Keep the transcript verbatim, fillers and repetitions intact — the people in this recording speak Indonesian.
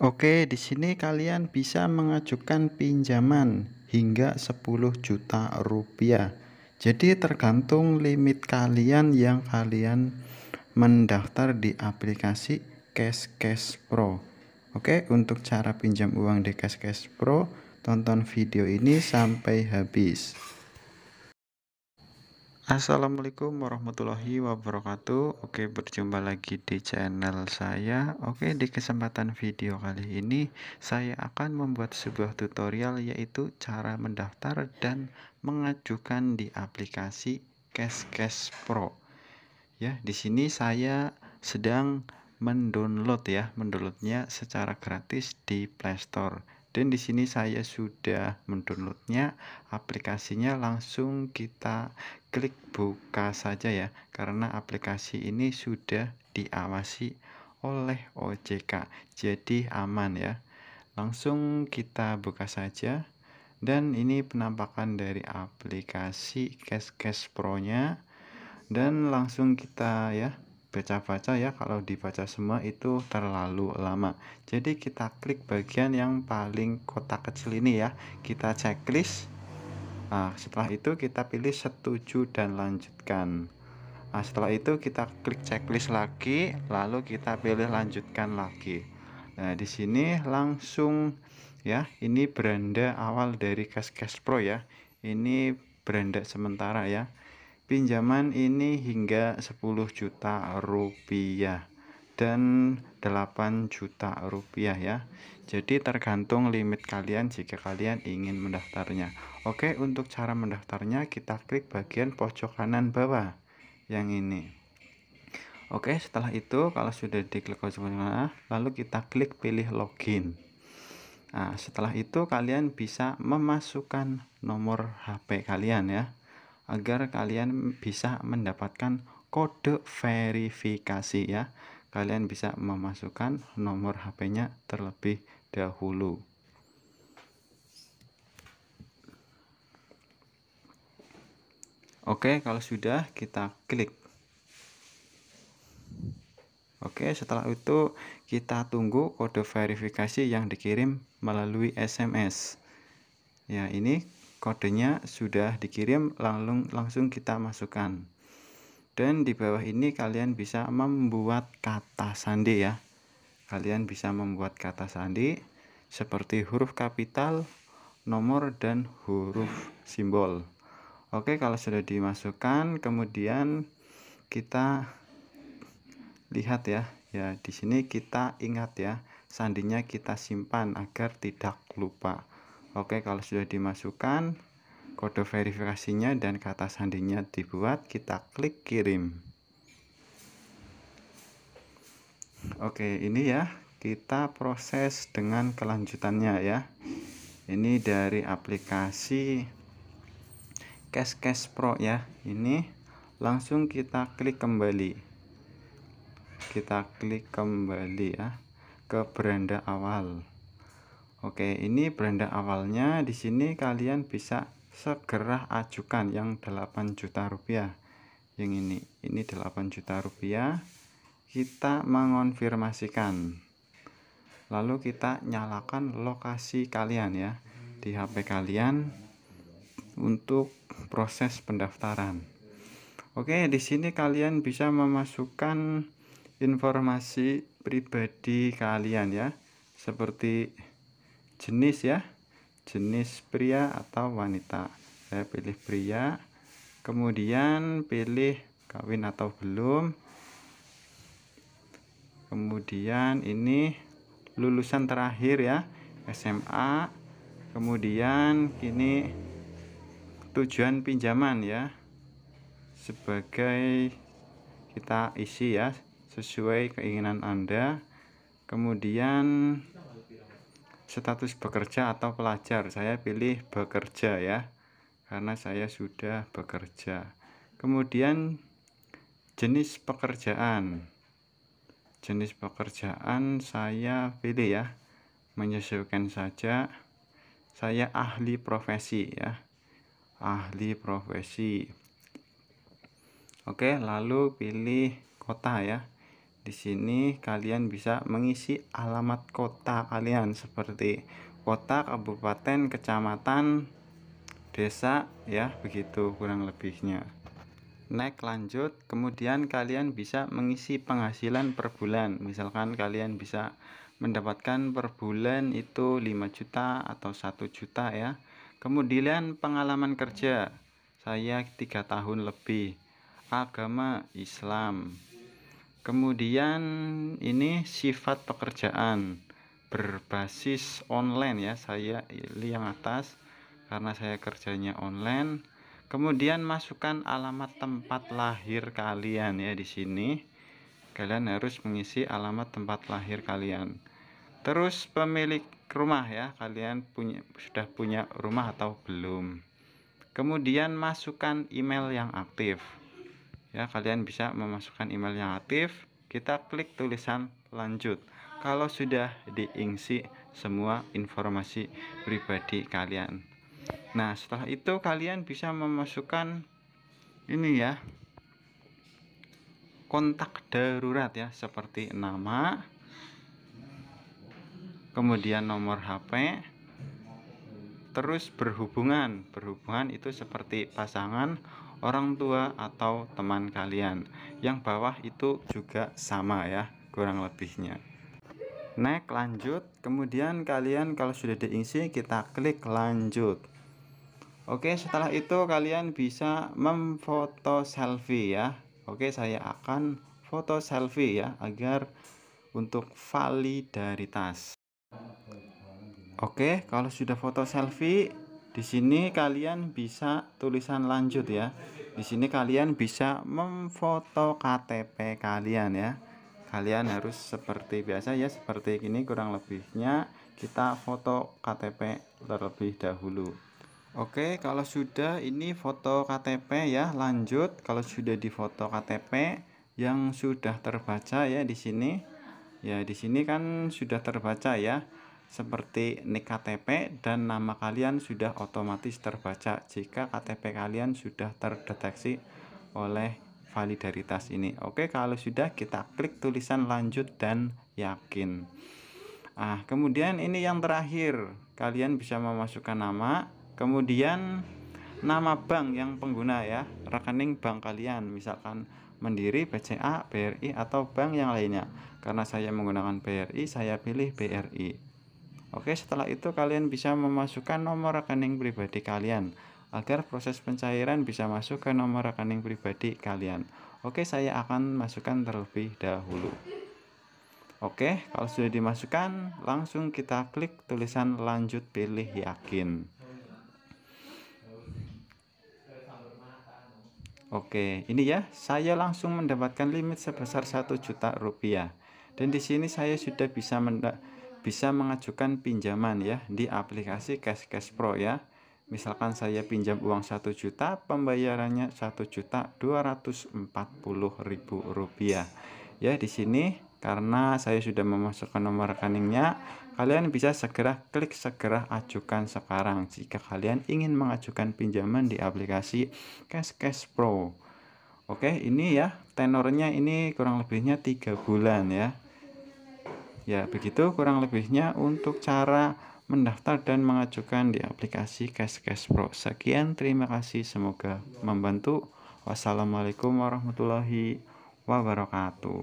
Oke, di sini kalian bisa mengajukan pinjaman hingga sepuluh juta rupiah. Jadi tergantung limit kalian yang kalian mendaftar di aplikasi Cashcash Pro. Oke, untuk cara pinjam uang di Cashcash Pro, tonton video ini sampai habis. Assalamualaikum warahmatullahi wabarakatuh. Oke, berjumpa lagi di channel saya. Oke, di kesempatan video kali ini saya akan membuat sebuah tutorial, yaitu cara mendaftar dan mengajukan di aplikasi Cashcash Pro. Ya, di sini saya sedang mendownload ya, mendownloadnya secara gratis di Play Store. Dan di sini saya sudah mendownloadnya, aplikasinya langsung kita klik buka saja ya, karena aplikasi ini sudah diawasi oleh O J K, jadi aman ya. Langsung kita buka saja, dan ini penampakan dari aplikasi Cashcash Pro nya dan langsung kita ya baca-baca ya, kalau dibaca semua itu terlalu lama. Jadi kita klik bagian yang paling kotak kecil ini ya, kita checklist. Nah, setelah itu kita pilih setuju dan lanjutkan. Nah, setelah itu kita klik checklist lagi, lalu kita pilih lanjutkan lagi. Nah, di sini langsung ya, ini beranda awal dari Cashcash Pro ya, ini beranda sementara ya. Pinjaman ini hingga sepuluh juta rupiah dan delapan juta rupiah ya. Jadi tergantung limit kalian jika kalian ingin mendaftarnya. Oke, untuk cara mendaftarnya kita klik bagian pojok kanan bawah yang ini. Oke, setelah itu kalau sudah diklik pojok kanan, lalu kita klik pilih login. Nah, setelah itu kalian bisa memasukkan nomor H P kalian ya, agar kalian bisa mendapatkan kode verifikasi ya. Kalian bisa memasukkan nomor H P-nya terlebih dahulu. Oke, kalau sudah kita klik. Oke, setelah itu kita tunggu kode verifikasi yang dikirim melalui S M S. Ya, ini kodenya sudah dikirim, langsung langsung kita masukkan. Dan di bawah ini kalian bisa membuat kata sandi ya. Kalian bisa membuat kata sandi seperti huruf kapital, nomor, dan huruf simbol. Oke, kalau sudah dimasukkan, kemudian kita lihat ya. Ya, di sini kita ingat ya, sandinya kita simpan agar tidak lupa. Oke, kalau sudah dimasukkan kode verifikasinya dan kata sandinya dibuat, kita klik kirim. Oke, ini ya, kita proses dengan kelanjutannya ya. Ini dari aplikasi Cashcash Pro ya. Ini langsung kita klik kembali. Kita klik kembali ya ke beranda awal. Oke, ini beranda awalnya. Di sini kalian bisa segera ajukan yang delapan juta rupiah. Yang ini, ini delapan juta rupiah. Kita mengonfirmasikan. Lalu kita nyalakan lokasi kalian ya di H P kalian untuk proses pendaftaran. Oke, di sini kalian bisa memasukkan informasi pribadi kalian ya, seperti jenis ya, jenis pria atau wanita. Saya pilih pria, kemudian pilih kawin atau belum, kemudian ini lulusan terakhir ya, S M A, kemudian ini tujuan pinjaman ya, sebagai kita isi ya sesuai keinginan Anda, kemudian status bekerja atau pelajar. Saya pilih bekerja ya, karena saya sudah bekerja. Kemudian jenis pekerjaan, jenis pekerjaan saya pilih ya, menyesuaikan saja. Saya ahli profesi ya, ahli profesi. Oke, lalu pilih kota ya, Di sini kalian bisa mengisi alamat kota kalian seperti kota, kabupaten, kecamatan, desa, ya begitu kurang lebihnya. Next, lanjut. Kemudian kalian bisa mengisi penghasilan per bulan. Misalkan kalian bisa mendapatkan per bulan itu lima juta atau satu juta ya. Kemudian pengalaman kerja, saya tiga tahun lebih, agama Islam. Kemudian ini sifat pekerjaan berbasis online ya, saya pilih yang atas karena saya kerjanya online. Kemudian masukkan alamat tempat lahir kalian ya, di sini kalian harus mengisi alamat tempat lahir kalian. Terus pemilik rumah ya, kalian punya sudah punya rumah atau belum. Kemudian masukkan email yang aktif. Ya, kalian bisa memasukkan email yang aktif. Kita klik tulisan lanjut. Kalau sudah diisi semua informasi pribadi kalian. Nah, setelah itu kalian bisa memasukkan ini ya, kontak darurat ya, seperti nama, kemudian nomor H P. Terus berhubungan. Berhubungan itu seperti pasangan, orang tua atau teman kalian. Yang bawah itu juga sama ya kurang lebihnya. Next, lanjut. Kemudian kalian kalau sudah diisi kita klik lanjut. Oke, setelah itu kalian bisa memfoto selfie ya. Oke, saya akan foto selfie ya agar untuk validaritas. Oke, kalau sudah foto selfie, di sini kalian bisa tulisan lanjut ya. Di sini kalian bisa memfoto K T P kalian ya. Kalian harus seperti biasa ya, seperti ini kurang lebihnya. Kita foto K T P terlebih dahulu. Oke, kalau sudah ini foto K T P ya, lanjut. Kalau sudah difoto K T P yang sudah terbaca ya di sini. Ya, di sini kan sudah terbaca ya, seperti nik K T P dan nama kalian sudah otomatis terbaca jika K T P kalian sudah terdeteksi oleh validaritas ini. Oke, kalau sudah kita klik tulisan lanjut dan yakin. Ah, kemudian ini yang terakhir, kalian bisa memasukkan nama, kemudian nama bank yang pengguna ya, rekening bank kalian, misalkan Mandiri, B C A, B R I atau bank yang lainnya. Karena saya menggunakan B R I, saya pilih B R I. Oke, setelah itu kalian bisa memasukkan nomor rekening pribadi kalian agar proses pencairan bisa masuk ke nomor rekening pribadi kalian. Oke, saya akan masukkan terlebih dahulu. Oke, kalau sudah dimasukkan, langsung kita klik tulisan lanjut, pilih yakin. Oke, ini ya, saya langsung mendapatkan limit sebesar satu juta rupiah. Dan di sini saya sudah bisa mendapatkan bisa mengajukan pinjaman ya di aplikasi Cashcash Pro ya. Misalkan saya pinjam uang satu juta, pembayarannya satu juta dua ratus empat puluh ribu rupiah ya. Di sini karena saya sudah memasukkan nomor rekeningnya, kalian bisa segera klik segera ajukan sekarang jika kalian ingin mengajukan pinjaman di aplikasi Cashcash Pro. Oke, ini ya tenornya ini kurang lebihnya tiga bulan ya. Ya, begitu kurang lebihnya untuk cara mendaftar dan mengajukan di aplikasi Cashcash Pro. Sekian, terima kasih, semoga membantu. Wassalamualaikum warahmatullahi wabarakatuh.